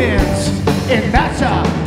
wins, and that's how